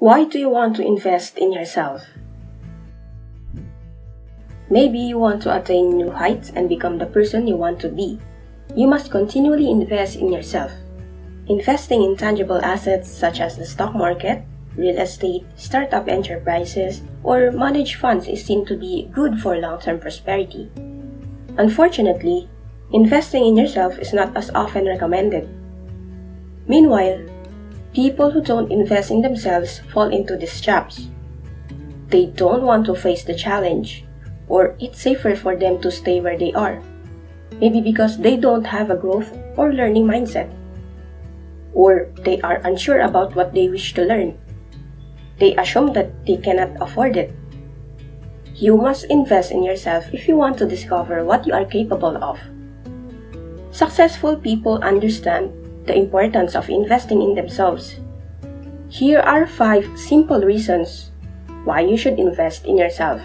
Why do you want to invest in yourself? Maybe you want to attain new heights and become the person you want to be. You must continually invest in yourself. Investing in tangible assets such as the stock market, real estate, startup enterprises, or managed funds is seen to be good for long-term prosperity. Unfortunately, investing in yourself is not as often recommended. Meanwhile, people who don't invest in themselves fall into these traps. They don't want to face the challenge, or it's safer for them to stay where they are, maybe because they don't have a growth or learning mindset, or they are unsure about what they wish to learn. They assume that they cannot afford it. You must invest in yourself if you want to discover what you are capable of. Successful people understand the importance of investing in themselves. Here are 5 simple reasons why you should invest in yourself.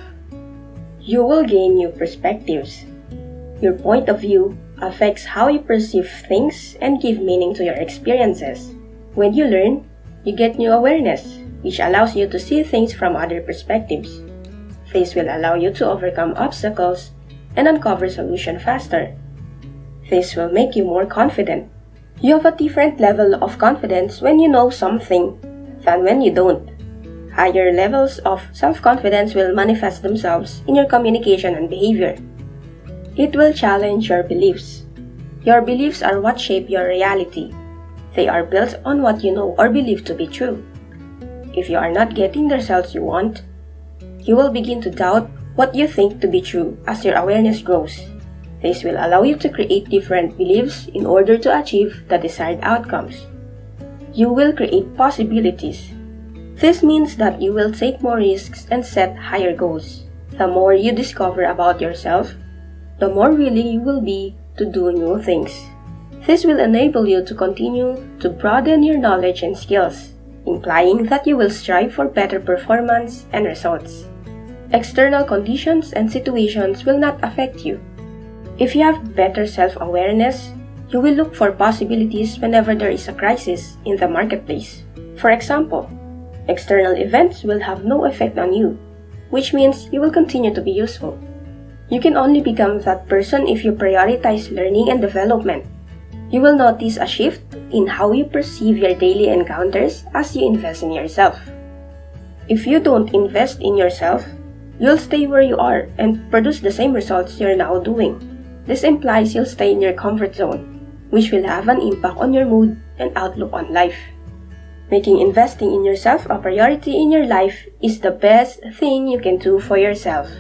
You will gain new perspectives. Your point of view affects how you perceive things and give meaning to your experiences. When you learn, you get new awareness, which allows you to see things from other perspectives. This will allow you to overcome obstacles and uncover solutions faster. This will make you more confident. You have a different level of confidence when you know something than when you don't. Higher levels of self-confidence will manifest themselves in your communication and behavior. It will challenge your beliefs. Your beliefs are what shape your reality. They are built on what you know or believe to be true. If you are not getting the results you want, you will begin to doubt what you think to be true as your awareness grows. This will allow you to create different beliefs in order to achieve the desired outcomes. You will create possibilities. This means that you will take more risks and set higher goals. The more you discover about yourself, the more willing you will be to do new things. This will enable you to continue to broaden your knowledge and skills, implying that you will strive for better performance and results. External conditions and situations will not affect you. If you have better self-awareness, you will look for possibilities whenever there is a crisis in the marketplace. For example, external events will have no effect on you, which means you will continue to be useful. You can only become that person if you prioritize learning and development. You will notice a shift in how you perceive your daily encounters as you invest in yourself. If you don't invest in yourself, you'll stay where you are and produce the same results you're now doing. This implies you'll stay in your comfort zone, which will have an impact on your mood and outlook on life. Making investing in yourself a priority in your life is the best thing you can do for yourself.